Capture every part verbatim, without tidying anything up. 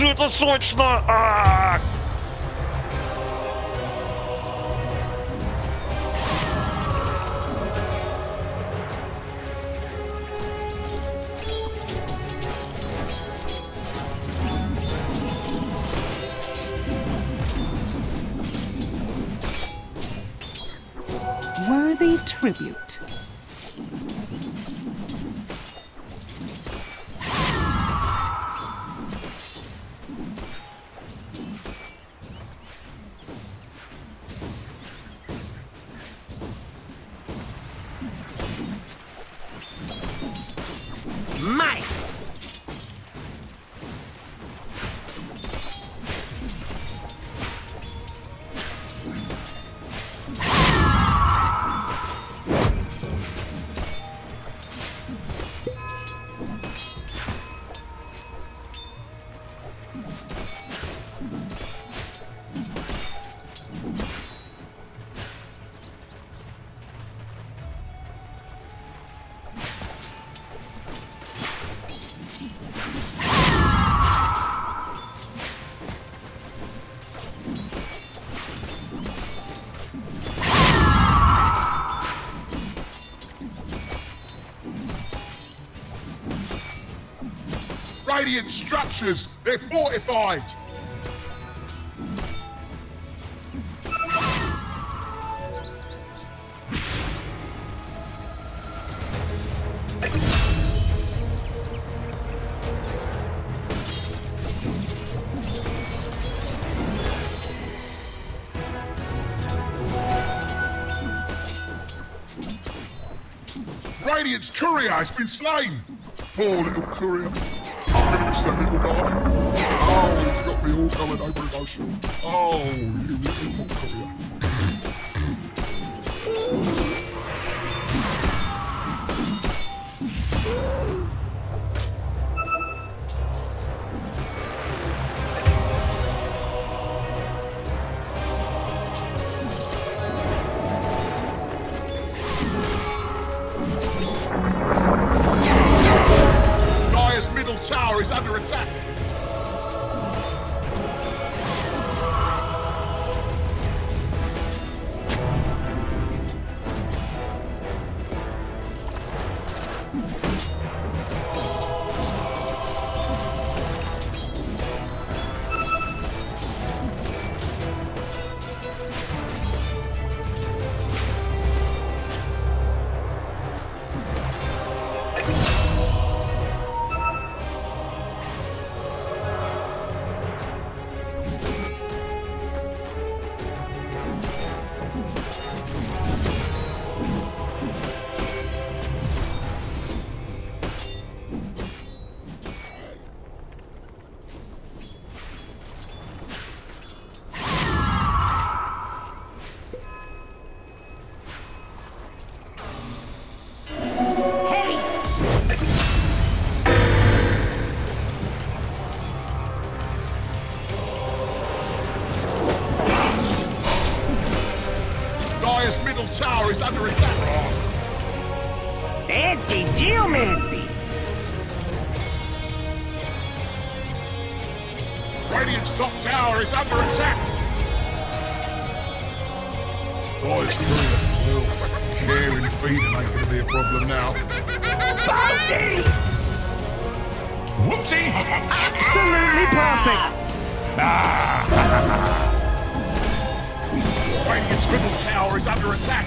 же это сочно! А -а -а! Worthy tribute. Radiant structures, they're fortified! Radiant's courier has been slain! Poor little courier. That little guy. Oh, you got me all going over emotional. Oh, you little courier. Tower is under attack. Fancy geomancy. Radiant's top tower is under attack. Oh, it's true. Caring feet ain't gonna be a problem now. Bounty! Whoopsie! Absolutely perfect. Ah. Radiant's middle tower is under attack!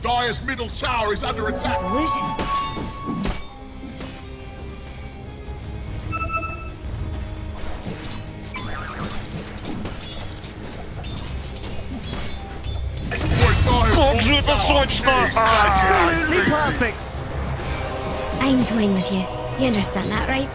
Dire's middle tower is under attack. Vision. Absolutely perfect! I'm toying with you. You understand that, right?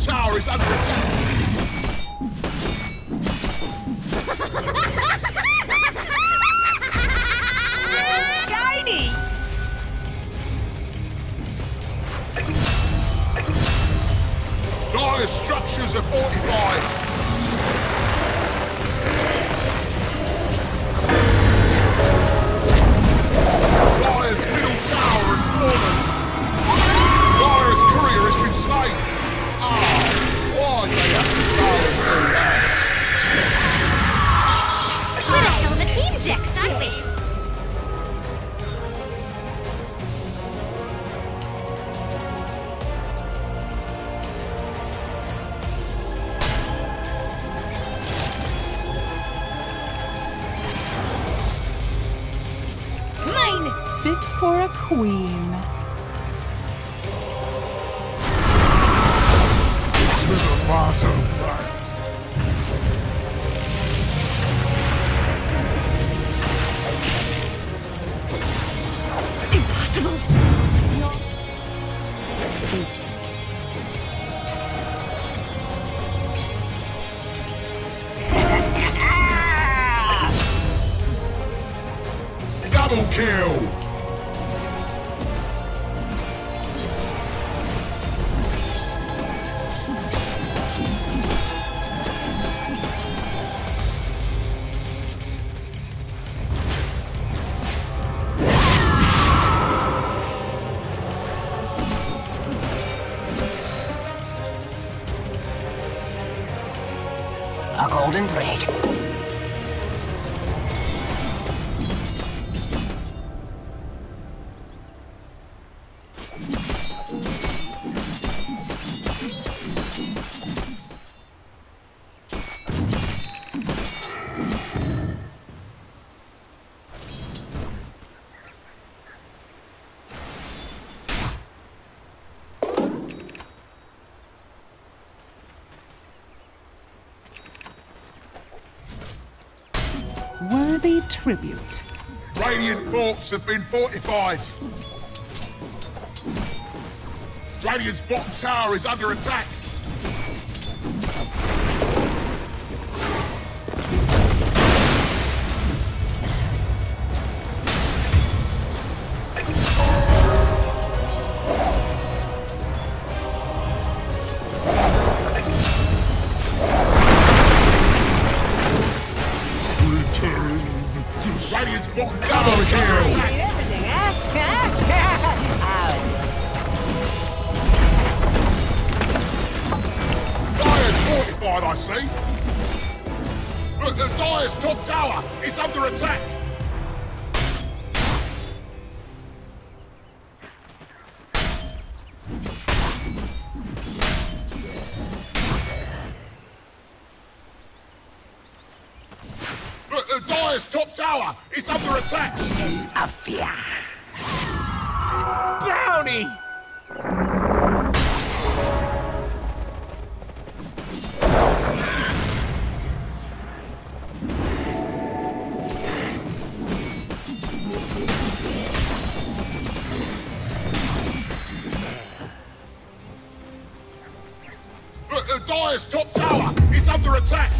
Tower is under attack. Shiny. Dire's structures are fortified. Dire's middle tower is fallen. Dire's courier has been slain. Why do they have to go through that? We're not all the team jacks, aren't we? Mine! Fit for a queen. Double kill! A golden thread. Worthy tribute. Radiant forts have been fortified. Radiant's bottom tower is under attack. Radiant's bottom tower is under attack. Dire's fortified, I see. Look, the Dire's top tower is under attack. Dire's top tower is under attack. It is a fear. bounty! Dyer's top tower is under attack!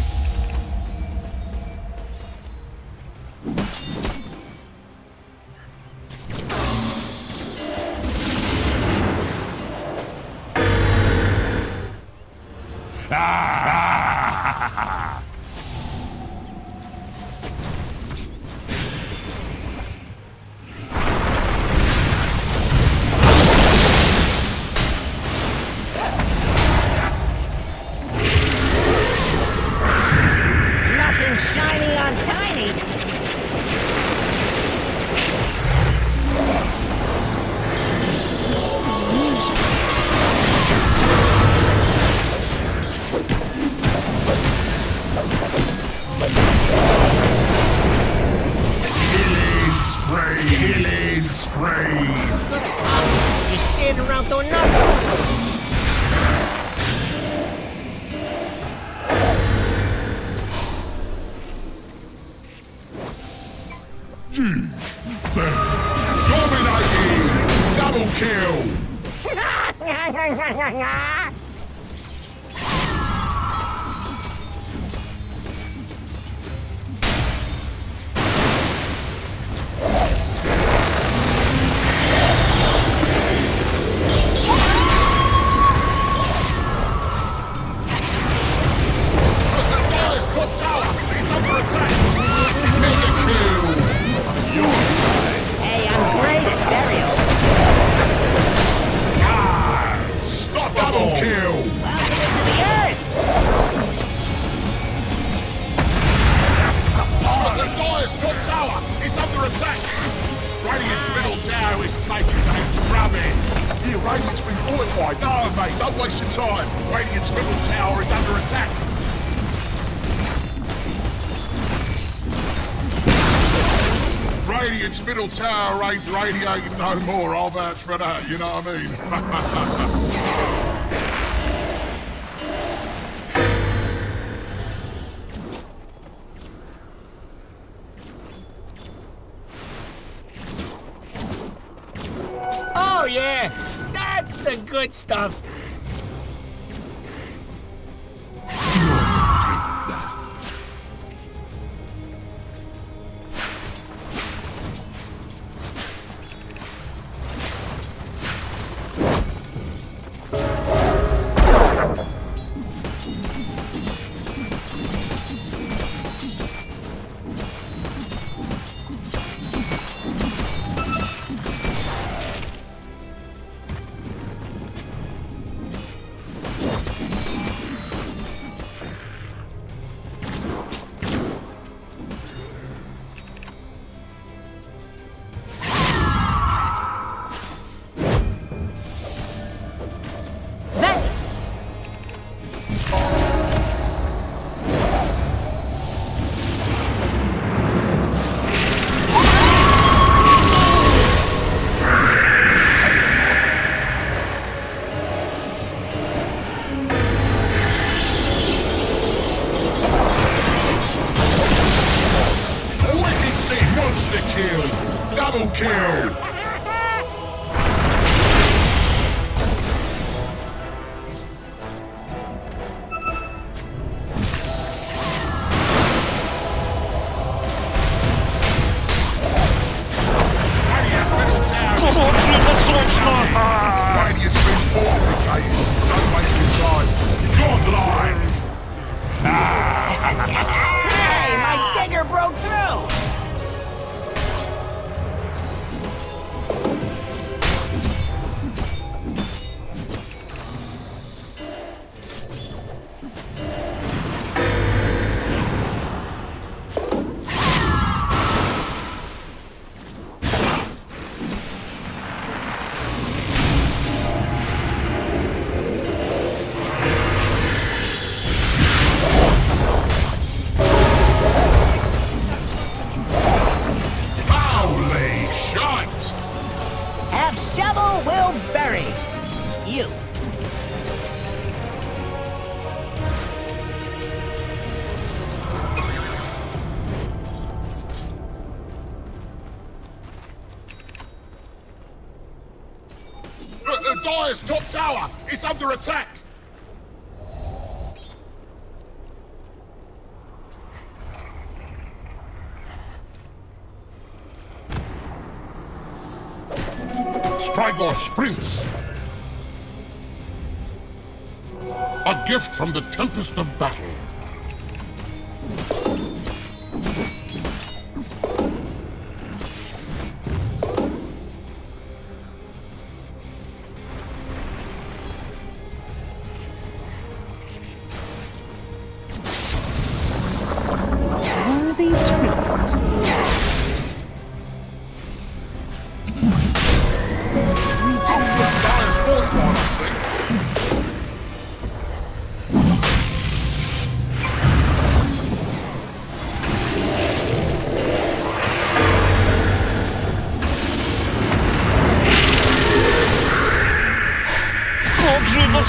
Tower ain't radiating no more, I'll vouch for that, you know what I mean? Oh yeah, that's the good stuff. Dyer's top tower is under attack! Strygor sprints! A gift from the Tempest of Battle.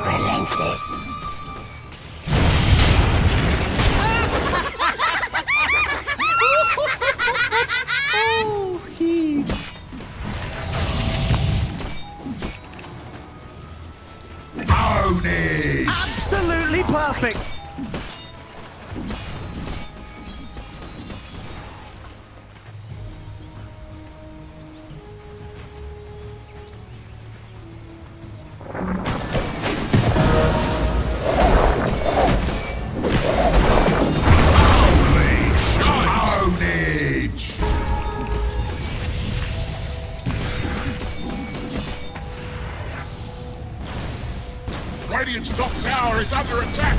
Relentless. Oh, he... Absolutely perfect. Holy shit! Radiant's top tower is under attack!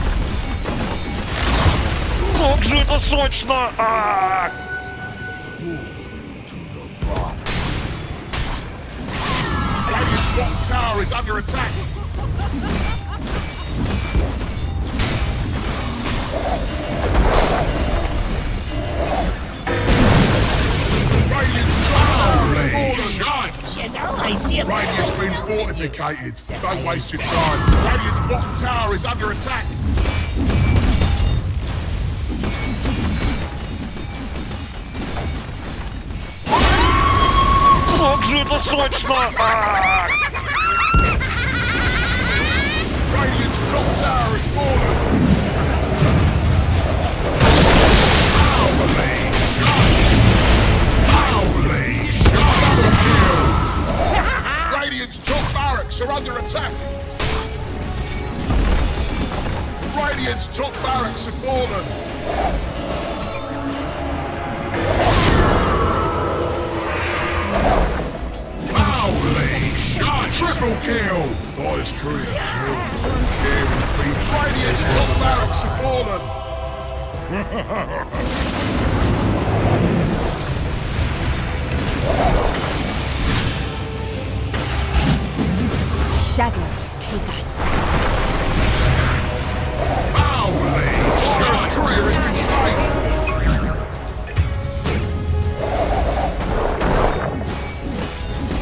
Как же это сочно! Radiant's bottom tower is under attack! Radiant's top tower is fallen! You know, I see a Radiant's been fortificated. Don't waste your time. Radiant's bottom tower is under attack. Как же это сочно! Radiant's top tower is fallen. Holy shit! Holy shit! Radiant's top barracks are under attack! Radiant's top barracks have fallen! Holy shit! Triple kill! Nice career! Yeah. Radiant's top barracks have fallen! Shadows take us. Holy shit! His career has been slain.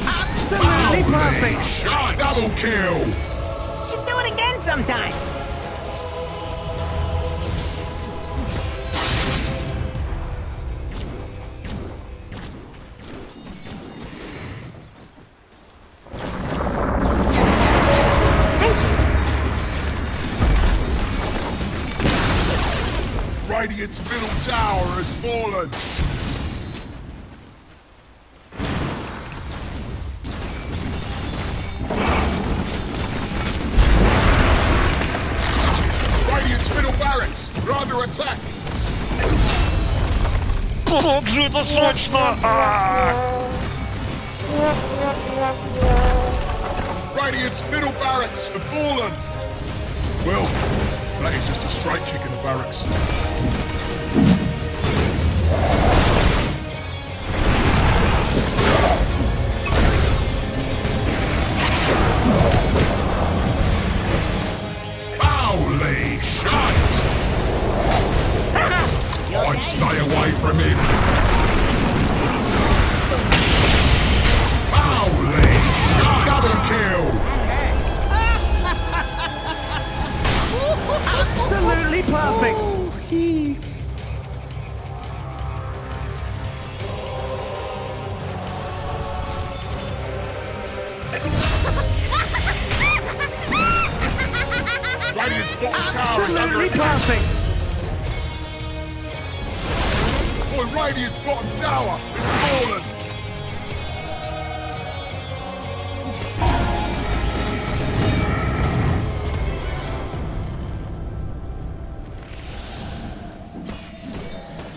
Absolutely perfect. Shot. Double kill. Should do it again sometime. Its middle tower has fallen. Radiant's middle barracks are under attack. Как же это сочно! Radiant's middle barracks have fallen. Well, that is just a straight kick in the barracks. Holy shit! I'd stay away from him. Holy shit! Double kill! Absolutely perfect! Oh, absolutely perfect! Boy, Radiant's bottom tower is fallen! Radiant's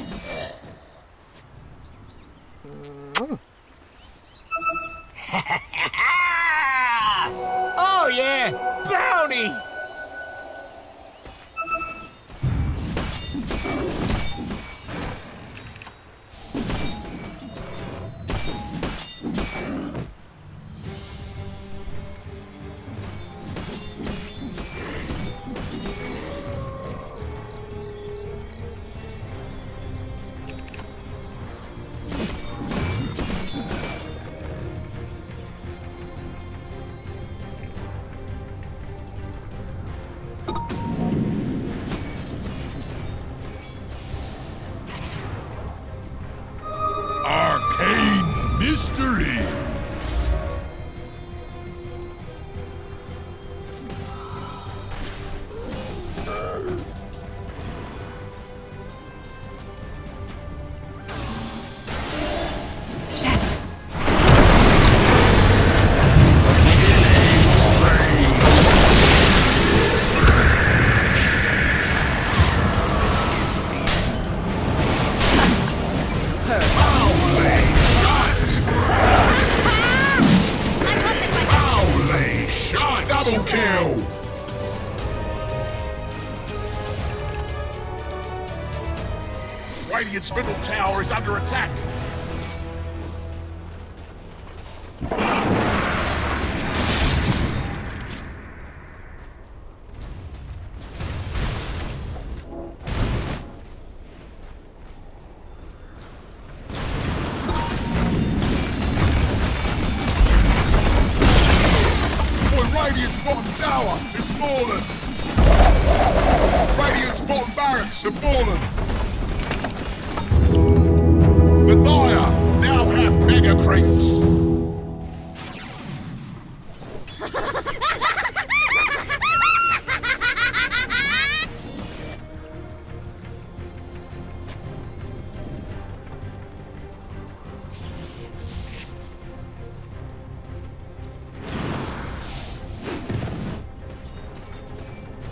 middle tower is under attack.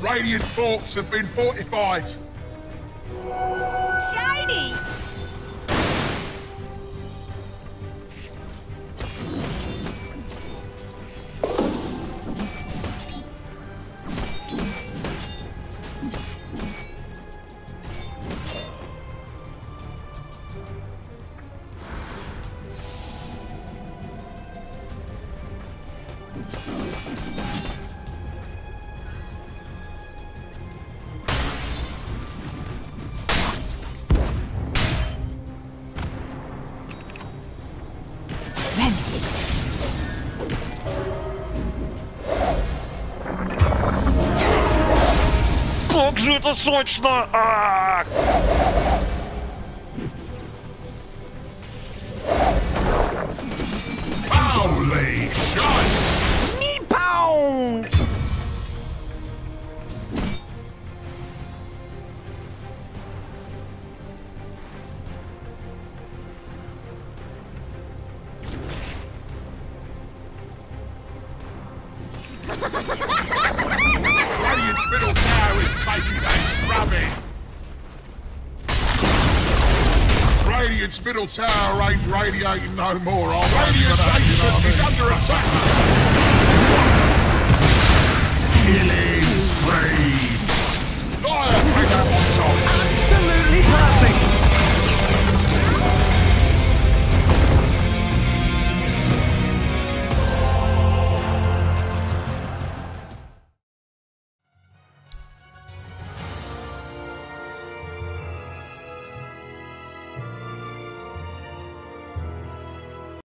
Radiant forts have been fortified. Shiny! Это сочно! А -а -а. Holy shit! Me pound! Guardian's middle tower is taking a drubbing. Radiant's middle tower ain't radiating no more. Radiant's ain't